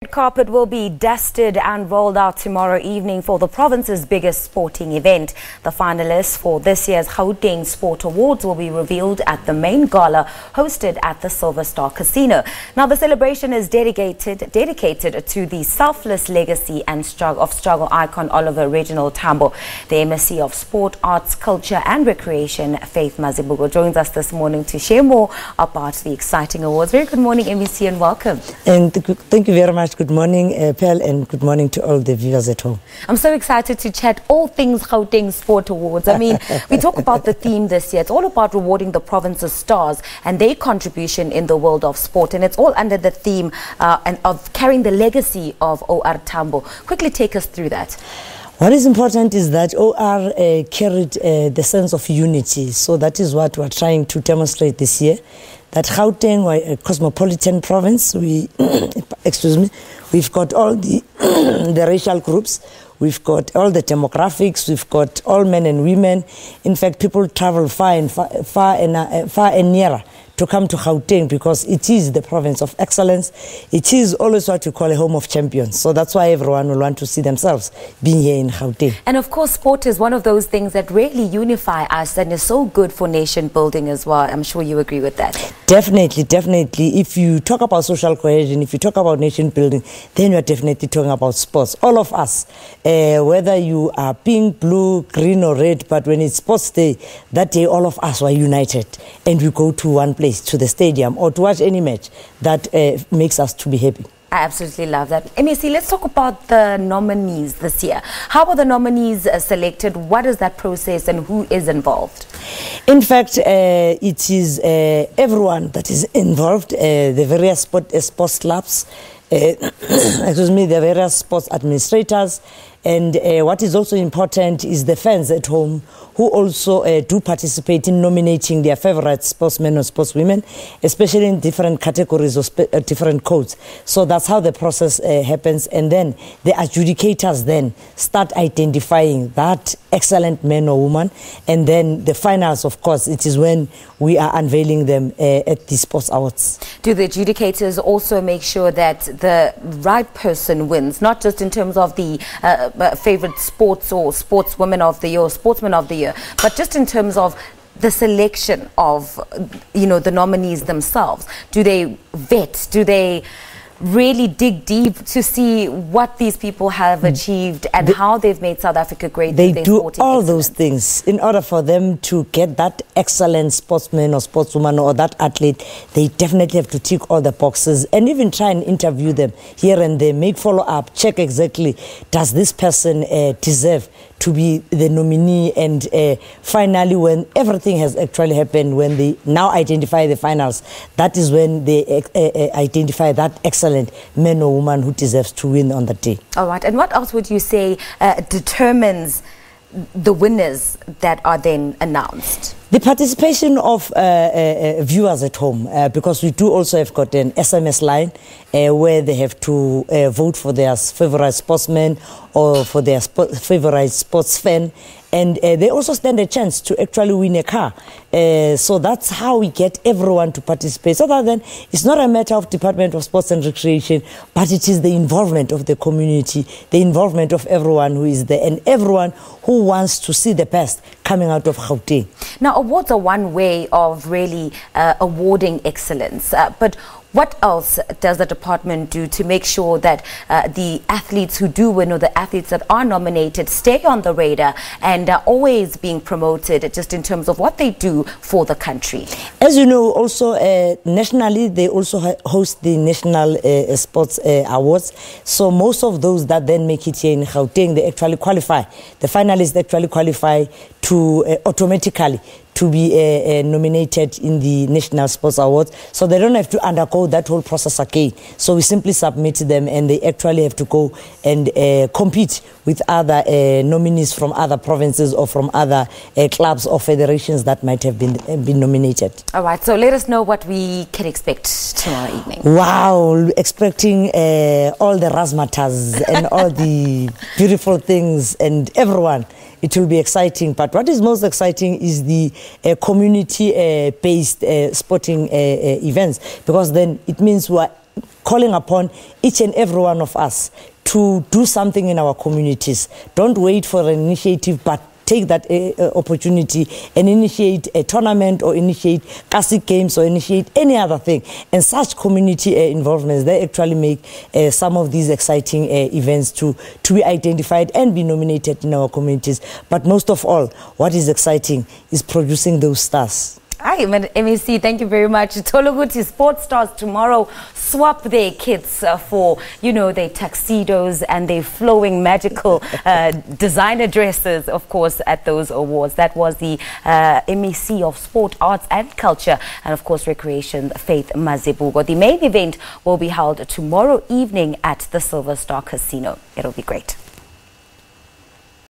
The carpet will be dusted and rolled out tomorrow evening for the province's biggest sporting event. The finalists for this year's Gauteng Sports Awards will be revealed at the main gala hosted at the Silverstar Casino. Now, the celebration is dedicated to the selfless legacy and struggle icon Oliver Reginald Tambo. The MSc of Sport, Arts, Culture and Recreation, Faith Mazibuko, joins us this morning to share more about the exciting awards. Very good morning, MSc, and welcome. And thank you very much. Good morning, Pearl, and good morning to all the viewers at home. I'm so excited to chat all things Gauteng Sport Awards. I mean, we talk about the theme this year. It's all about rewarding the province's stars and their contribution in the world of sport. And it's all under the theme of carrying the legacy of O.R. Tambo. Quickly take us through that. What is important is that O.R. carried the sense of unity. So that is what we're trying to demonstrate this year. That Gauteng, a cosmopolitan province, we've got all the racial groups, we've got all the demographics, we've got all men and women. In fact, people travel far and nearer to come to Gauteng because it is the province of excellence. It is always what we call a home of champions. So that's why everyone will want to see themselves being here in Gauteng. And of course, sport is one of those things that really unify us and is so good for nation building as well. I'm sure you agree with that. Definitely, definitely. If you talk about social cohesion, if you talk about nation building, then you're definitely talking about sports. All of us, whether you are pink, blue, green or red, but when it's sports day, that day all of us were united and we go to one place, to the stadium or to watch any match that makes us to be happy. I absolutely love that. MSc, let's talk about the nominees this year. How were the nominees selected? What is that process and who is involved? In fact, it is everyone that is involved, the various sports clubs, the various sports administrators, and what is also important is the fans at home who also do participate in nominating their favorite sportsmen or sportswomen, especially in different categories or different codes. So that's how the process happens, and then the adjudicators then start identifying that excellent man or woman, and then the finals, of course, it is when we are unveiling them at the sports awards. Do the adjudicators also make sure that the right person wins, not just in terms of the favorite sports or sportswomen of the year or sportsmen of the year, but just in terms of the selection of, you know, the nominees themselves? Do they vet? Do they really dig deep to see what these people have achieved and how they've made South Africa great? They do all those things in order for them to get that excellent sportsman or sportswoman or that athlete. They definitely have to tick all the boxes and even try and interview them here and there, make follow-up, check exactly, does this person deserve to be the nominee? And finally, when everything has actually happened, when they now identify the finals, that is when they identify that excellent man or woman who deserves to win on the day. All right, and what else would you say determines the winners that are then announced? The participation of viewers at home, because we do also have got an SMS line where they have to vote for their favorite sportsman or for their favorite sports fan, and they also stand a chance to actually win a car. So that's how we get everyone to participate. So that then it's not a matter of Department of Sports and Recreation, but it is the involvement of the community, the involvement of everyone who is there, and everyone who wants to see the best coming out of Gauteng. Now, awards are one way of really awarding excellence, but what else does the department do to make sure that the athletes who do win or the athletes that are nominated stay on the radar and are always being promoted just in terms of what they do for the country? As you know, also nationally, they also host the National Sports Awards. So most of those that then make it here in Gauteng, they actually qualify. The finalists actually qualify to automatically to be nominated in the National Sports Awards. So they don't have to undergo that whole process again. So we simply submit them and they actually have to go and compete with other nominees from other provinces or from other clubs or federations that might have been nominated. All right, so let us know what we can expect tomorrow evening. Wow, expecting all the razzmatazz and all the beautiful things and everyone. It will be exciting, but what is most exciting is the community-based sporting events, because then it means we are calling upon each and every one of us to do something in our communities. Don't wait for an initiative, but take that opportunity and initiate a tournament or initiate classic games or initiate any other thing. And such community involvements, they actually make some of these exciting events to be identified and be nominated in our communities. But most of all, what is exciting is producing those stars. Hi, MEC, thank you very much. Tologuti sports stars tomorrow swap their kits for, you know, their tuxedos and their flowing magical designer dresses, of course, at those awards. That was the MEC of Sport, Arts and Culture and, of course, Recreation, Faith Mazibuko. The main event will be held tomorrow evening at the Silverstar Casino. It'll be great.